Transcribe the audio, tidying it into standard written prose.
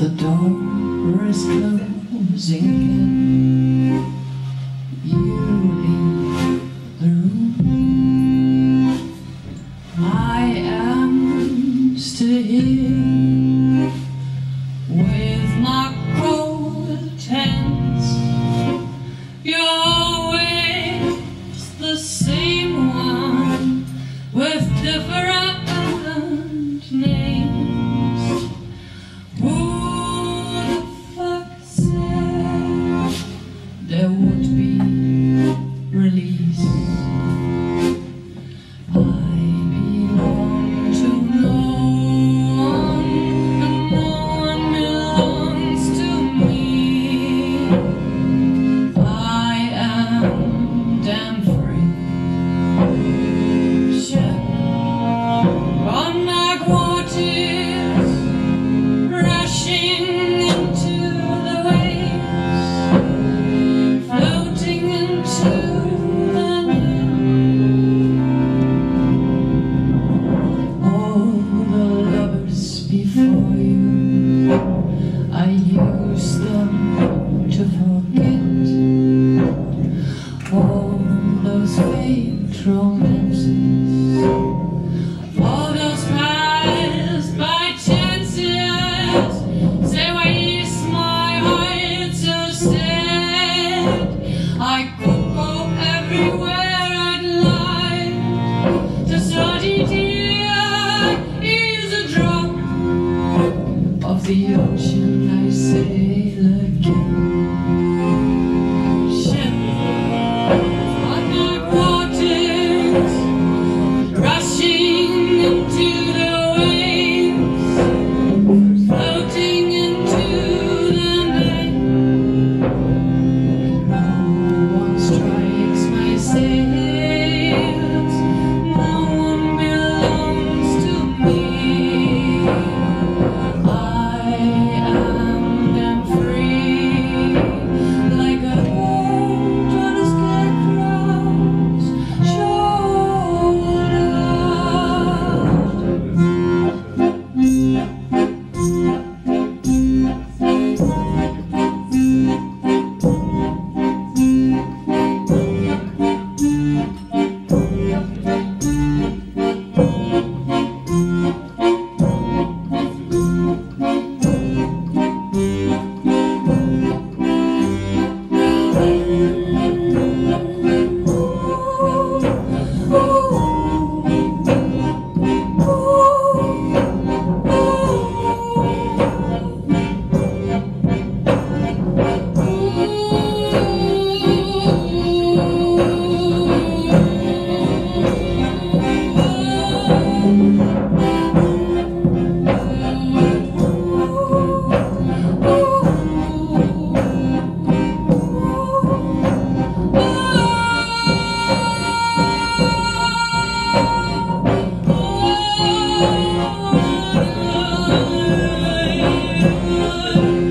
The door is closing in. You leave the room. I am still here with my cold hands. Your way's the same one with different names. There would be release. I belong to no one, and no one belongs to me. I am damn free. Shepherd on my quarters, rushing into the waves. I use them to forget all those faint romances, all those rise by chances. They waste my heart so sad. I could go everywhere I'd like. The salty tear is a drop of the ocean. Sail again, ship on my waters, rushing into the waves, floating into the night. No one strikes my sails, no one belongs to me. I am oh,